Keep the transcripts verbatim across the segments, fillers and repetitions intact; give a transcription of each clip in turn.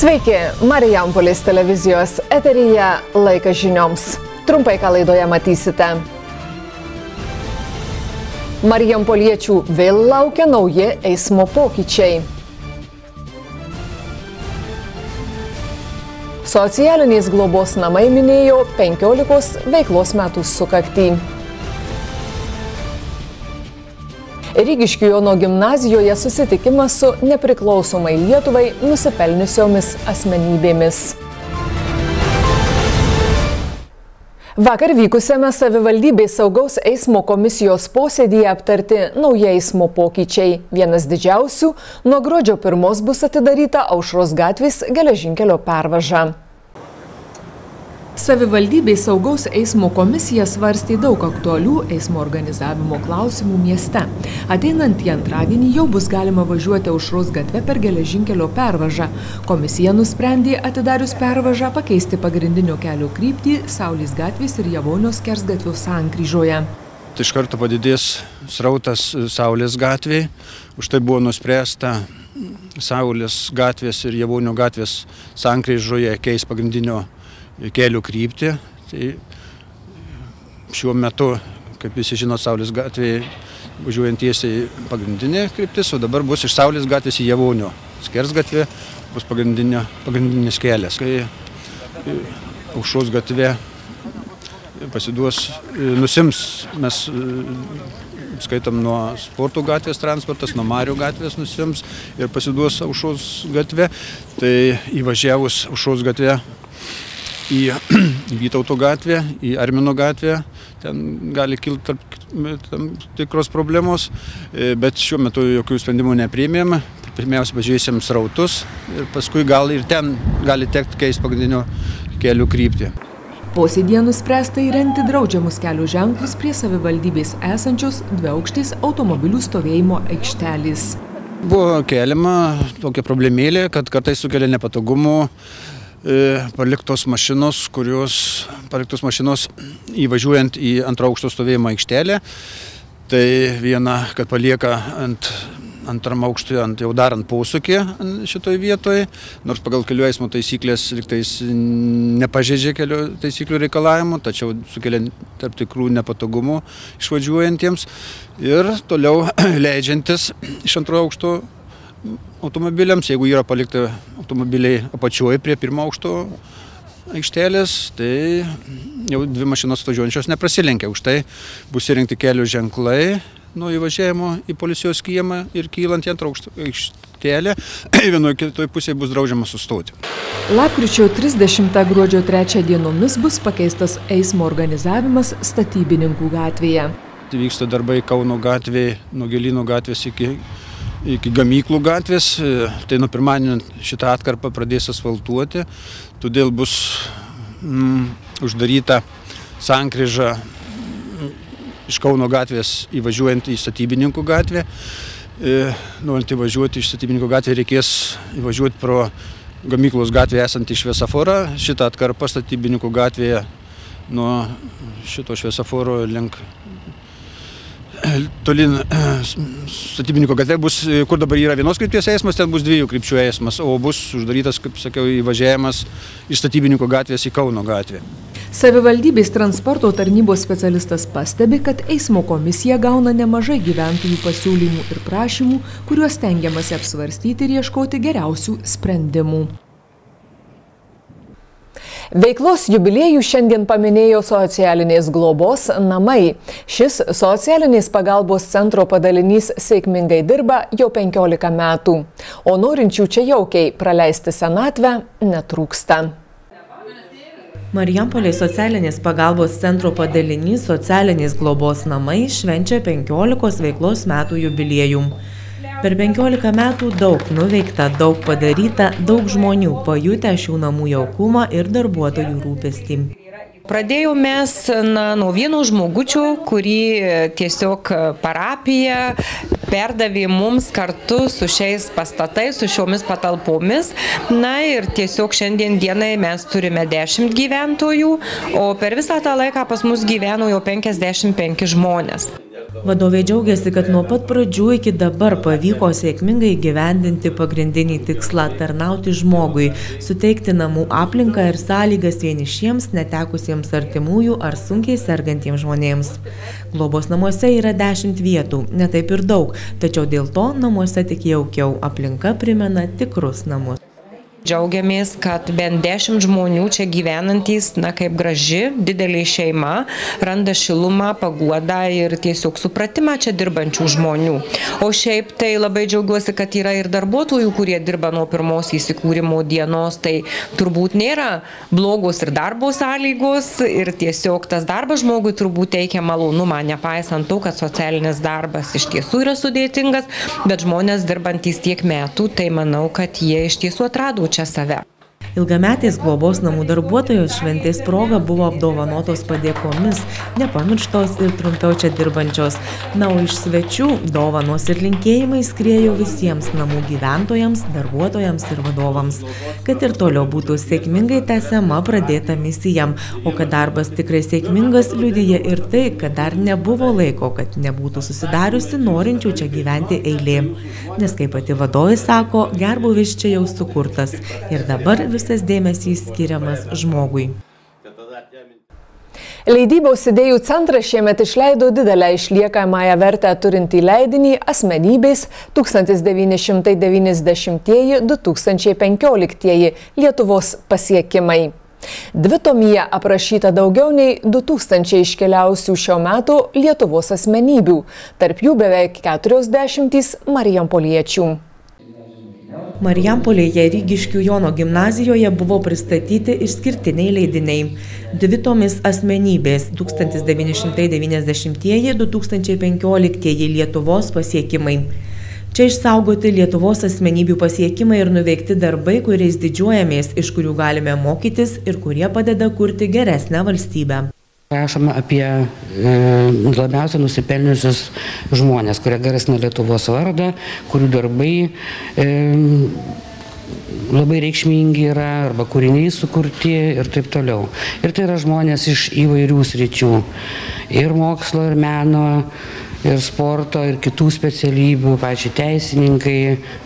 Sveiki, Marijampolės televizijos eteryje laikas žinioms. Trumpai ką laidoje matysite. Marijampoliečių vėl laukia nauji eismo pokyčiai. Socialinės globos namai minėjo penkiolikos veiklos metų sukaktį. Rygiškių Jono gimnazijoje susitikimas su nepriklausomai Lietuvai nusipelniusiomis asmenybėmis. Vakar vykusiame savivaldybės saugaus eismo komisijos posėdyje aptarti nauji eismo pokyčiai. Vienas didžiausių – nuo gruodžio pirmos bus atidaryta Aušros gatvės geležinkelio pervaža. Savivaldybei saugaus eismo komisija svarstė daug aktualių eismo organizavimo klausimų mieste. Ateinant į antradienį jau bus galima važiuoti Aušros gatvę per geležinkelio pervažą. Komisija nusprendė atidarius pervažą pakeisti pagrindinio kelio kryptį Saulės gatvės ir Jevonio skersgatvio sankryžoje. Iš karto padidės srautas Saulės gatvėje. Už tai buvo nuspręsta Saulės gatvės ir Jevonio gatvės sankryžoje keis pagrindinio kelių kryptį. Tai šiuo metu, kaip visi žino, Saulės gatvėje važiuojant tiesiai pagrindinė kryptis, o dabar bus iš Saulės gatvės į Jevonio skersgatvę, bus pagrindinis kelias. Kai Aušros gatvė pasiduos, nusims, mes skaitom nuo sporto gatvės transportas, nuo Marių gatvės nusims ir pasiduos Aušros gatvė, tai įvažiavus Aušros gatvė į Vytauto gatvę, į Armino gatvę, ten gali kilti tikros problemos, bet šiuo metu jokių sprendimų nepriėmėm. Pirmiausia, pažiūrėsim srautus ir paskui gal ir ten gali tekti keisti pagrindinio kelių kryptį. Posėdyje nuspręsta įrengti draudžiamus kelių ženklus prie savivaldybės esančios dviaukštės automobilių stovėjimo aikštelės. Buvo keliama tokia problemėlė, kad kartais sukelia nepatogumų paliktos mašinos, kurios paliktos mašinos įvažiuojant į antro aukšto stovėjimo aikštelę. Tai viena, kad palieka ant antram aukštui, jau dar ant posūkį šitoj vietoje, nors pagal kelių eismo taisyklės liktais nepažeidžia kelių taisyklių reikalavimų, tačiau sukelia tarp tikrų nepatogumų išvažiuojantiems ir toliau leidžiantis iš antro aukšto automobiliams, jeigu yra palikti automobiliai apačioje prie pirmo aukšto aikštelės, tai jau dvi mašinos atvažiuojančios neprasilenkia. Už tai bus įrengti kelių ženklai nuo įvažiavimo į policijos kiemą ir kylant į antrą aukštą aikštelę, vienoje kitoje pusėje bus draudžiama sustoti. lapkričio trisdešimtą gruodžio trečią dienomis bus pakeistas eismo organizavimas Statybininkų gatvėje. Vyksta darbai Kauno gatvėje, Nogelino gatvės iki iki gamyklų gatvės, tai nuo pirmadienio šitą atkarpą pradės asfaltuoti, todėl bus mm, uždaryta sankryža iš Kauno gatvės įvažiuojant į Statybininkų gatvę. E, norint įvažiuoti iš Statybininkų gatvės reikės įvažiuoti pro gamyklos gatvę esantį šviesaforą. Šitą atkarpą Statybininkų gatvėje nuo šito šviesaforo link tolin Statybininko gatvė bus, kur dabar yra vienos krypties eismas, ten bus dviejų krypčių eismas, o bus uždarytas, kaip sakiau, įvažiavimas iš Statybininko gatvės į Kauno gatvę. Savivaldybės transporto tarnybos specialistas pastebi, kad eismo komisija gauna nemažai gyventojų pasiūlymų ir prašymų, kuriuos stengiamasi apsvarstyti ir ieškoti geriausių sprendimų. Veiklos jubiliejų šiandien paminėjo Socialinės globos namai. Šis Socialinės pagalbos centro padalinys sėkmingai dirba jau penkiolika metų, o norinčių čia jaukiai praleisti senatvę netrūksta. Marijampolės socialinės pagalbos centro padalinys Socialinės globos namai švenčia penkiolikos veiklos metų jubiliejų. Per penkiolika metų daug nuveikta, daug padaryta, daug žmonių pajutę šių namų jaukumą ir darbuotojų rūpestį. Pradėjau mes na, nuo vieno žmogučio, kurį tiesiog parapija perdavė mums kartu su šiais pastatais, su šiomis patalpomis. Na ir tiesiog šiandien dienai mes turime dešimt gyventojų, o per visą tą laiką pas mus gyveno jau penkiasdešimt penki žmonės. Vadovė džiaugiasi, kad nuo pat pradžių iki dabar pavyko sėkmingai gyvendinti pagrindinį tikslą – tarnauti žmogui, suteikti namų aplinką ir sąlygas vienišiems, netekusiems artimųjų ar sunkiai sergantiems žmonėms. Globos namuose yra dešimt vietų, ne taip ir daug, tačiau dėl to namuose tik jaukiau, aplinka primena tikrus namus. Džiaugiamės, kad bent dešimt žmonių čia gyvenantys, na kaip graži, didelė šeima, randa šilumą, paguodą ir tiesiog supratimą čia dirbančių žmonių. O šiaip tai labai džiaugiuosi, kad yra ir darbuotojų, kurie dirba nuo pirmos įsikūrimo dienos, tai turbūt nėra blogos ir darbo sąlygos ir tiesiog tas darbas žmogui turbūt teikia malonumą, nepaisant to, kad socialinis darbas iš tiesų yra sudėtingas, bet žmonės dirbantys tiek metų, tai manau, kad jie iš tiesų atrado čia save. Ilgametės globos namų darbuotojos šventės proga buvo apdovanotos padėkomis, nepamirštos ir trumpiau čia dirbančios. Na, o iš svečių dovanos ir linkėjimai skriejo visiems namų gyventojams, darbuotojams ir vadovams, kad ir toliau būtų sėkmingai tęsiama pradėta misijam, o kad darbas tikrai sėkmingas liudija ir tai, kad dar nebuvo laiko, kad nebūtų susidariusi norinčių čia gyventi eilė. Nes kaip pati vadovė sako, gerbūvis čia jau sukurtas ir dabar vis visas dėmesys skiriamas žmogui. Leidybos idėjų centras šiemet išleido didelę išliekamąją vertę turintį leidinį Asmenybės tūkstantis devyni šimtai devyniasdešimtieji–du tūkstančiai penkioliktieji Lietuvos pasiekimai. Dvitomyje aprašyta daugiau nei du tūkstančiai iškeliausių šio metų Lietuvos asmenybių, tarp jų beveik keturiasdešimtys marijampoliečių. Marijampolėje Rygiškių Jono gimnazijoje buvo pristatyti išskirtiniai leidiniai. Dvitomis asmenybės tūkstantis devyni šimtai devyniasdešimtieji–du tūkstančiai penkioliktieji Lietuvos pasiekimai. Čia išsaugoti Lietuvos asmenybių pasiekimai ir nuveikti darbai, kuriais didžiuojamės, iš kurių galime mokytis ir kurie padeda kurti geresnę valstybę. Rašome apie e, labiausiai nusipelniusius žmonės, kurie garsina Lietuvos vardą, kurių darbai e, labai reikšmingi yra, arba kūriniai sukurti ir taip toliau. Ir tai yra žmonės iš įvairių sričių, ir mokslo, ir meno, ir sporto, ir kitų specialybių, pačiai teisininkai,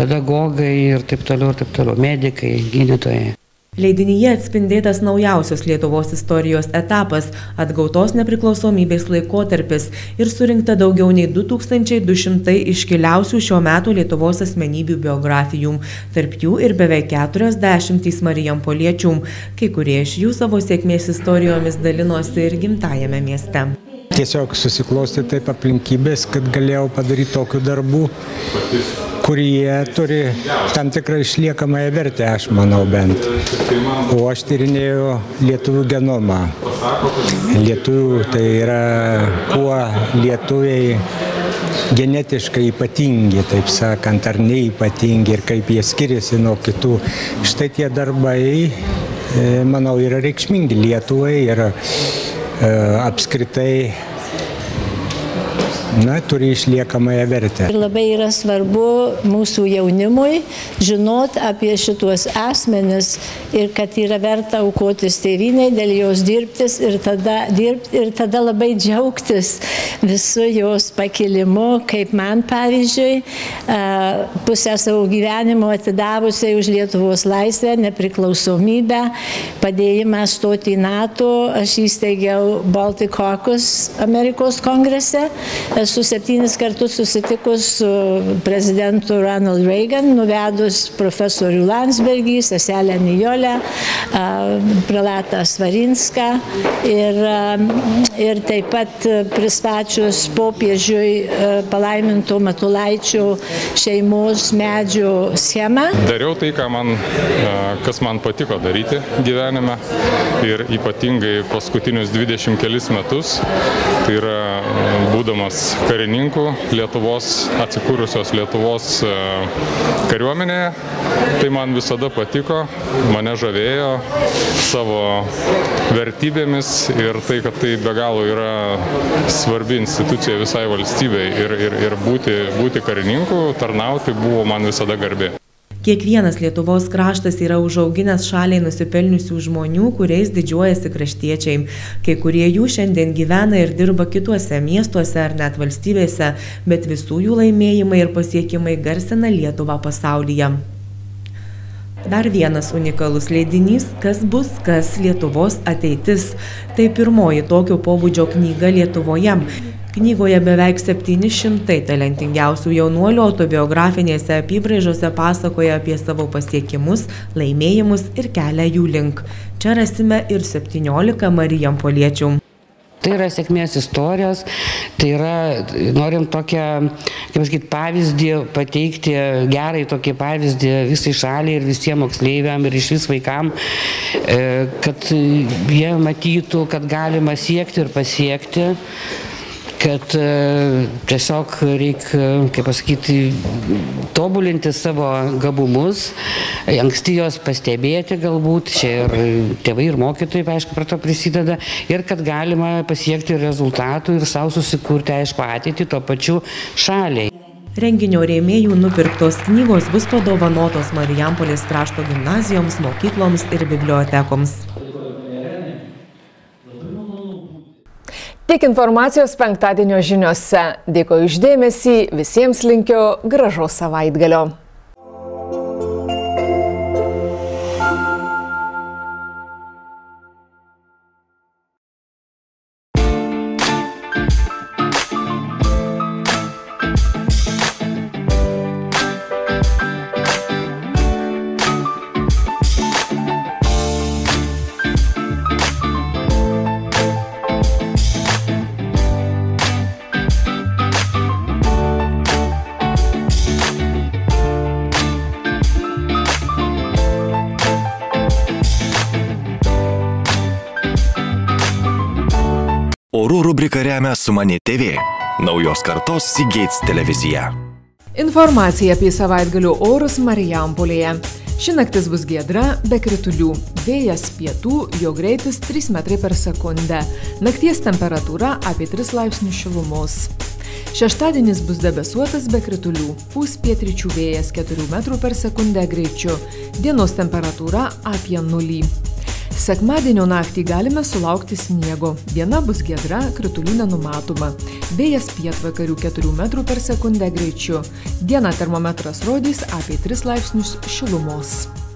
pedagogai ir taip toliau, ir taip toliau, medikai, gydytojai. Leidinyje atspindėtas naujausios Lietuvos istorijos etapas, atgautos nepriklausomybės laikotarpis ir surinkta daugiau nei du tūkstančiai du šimtai iškiliausių šio metų Lietuvos asmenybių biografijų, tarp jų ir beveik keturiasdešimtys marijampoliečių, kai kurie iš jų savo sėkmės istorijomis dalinosi ir gimtajame mieste. Tiesiog susiklosti taip aplinkybės, kad galėjau padaryti tokių darbų, kurie turi tam tikrą išliekamąją vertę, aš manau bent. O aš tyrinėjau lietuvių genomą. Lietuvių tai yra, kuo lietuviai genetiškai ypatingi, taip sakant, ar neypatingi ir kaip jie skiriasi nuo kitų. Štai tie darbai, manau, yra reikšmingi Lietuvai ir apskritai, na, turi išliekamąją vertę. Ir labai yra svarbu mūsų jaunimui žinot apie šituos asmenis ir kad yra verta aukotis tėvynei, dėl jos dirbtis ir tada, dirbti, ir tada labai džiaugtis visu jos pakilimu, kaip man pavyzdžiui, pusę savo gyvenimo atidavusiai už Lietuvos laisvę, nepriklausomybę, padėjimą stoti į NATO, aš įsteigiau Baltikokus Amerikos kongrese. Esu septynis kartus susitikus su prezidentu Ronald Reagan, nuvedus profesorių Landsbergį, seselę Nijolę, Pralatą Svarinską ir, ir taip pat pristačius popiežiui palaimintų Matulaičių šeimos medžių schemą. Dariau tai, ką man, kas man patiko daryti gyvenime ir ypatingai paskutinius dvidešimt kelis metus, tai yra būdamas karininkų Lietuvos, atsikūrusios Lietuvos kariuomenėje. Tai man visada patiko, mane žavėjo savo vertybėmis ir tai, kad tai be galo yra svarbi institucija visai valstybei ir, ir, ir būti, būti karininku, tarnauti buvo man visada garbė. Kiekvienas Lietuvos kraštas yra užauginęs šaliai nusipelniusių žmonių, kuriais didžiuojasi kraštiečiai. Kai kurie jų šiandien gyvena ir dirba kituose miestuose ar net valstybėse, bet visų jų laimėjimai ir pasiekimai garsina Lietuvą pasaulyje. Dar vienas unikalus leidinys Kas bus, kas Lietuvos ateitis. Tai pirmoji tokio pobūdžio knyga Lietuvoje. Knygoje beveik septyni šimtai talentingiausių jaunuolių autobiografinėse apibraižose pasakoja apie savo pasiekimus, laimėjimus ir kelią jų link. Čia rasime ir septyniolika marijampoliečių. Tai yra sėkmės istorijos, tai yra, norim tokią, kaip sakyt, pavyzdį pateikti, gerai tokį pavyzdį visai šaliai ir visiems moksleiviam ir iš vis vaikam, kad jie matytų, kad galima siekti ir pasiekti, kad tiesiog reikia, kaip pasakyti, tobulinti savo gabumus, anksti juos pastebėti galbūt, čia ir tėvai ir mokytojai, aišku, prie to prisideda, ir kad galima pasiekti rezultatų ir savo susikurti, aišku, ateitį tuo pačiu šaliai. Renginio rėmėjų nupirktos knygos bus padovanotos Marijampolės krašto gimnazijoms, mokykloms ir bibliotekoms. Tiek informacijos penktadienio žiniose. Dėkoju už dėmesį, visiems linkiu gražaus savaitgalio. Orų rubriką remia Sumani T V, naujos kartos Seagates televizija. Informacija apie savaitgalių orus Marijampolėje. Ši naktis bus giedra, be kritulių. Vėjas pietų, jo greitis trys metrai per sekundę. Nakties temperatūra apie tris laipsnius šilumos. Šeštadienis bus debesuotas be kritulių. Pūs pietryčių vėjas keturių metrų per sekundę greičiu. Dienos temperatūra apie nulį. Sekmadienio naktį galime sulaukti sniego. Diena bus giedra, kritulių nenumatoma. Vėjas pietvakarių keturių metrų per sekundę greičiu. Dieną termometras rodys apie tris laipsnius šilumos.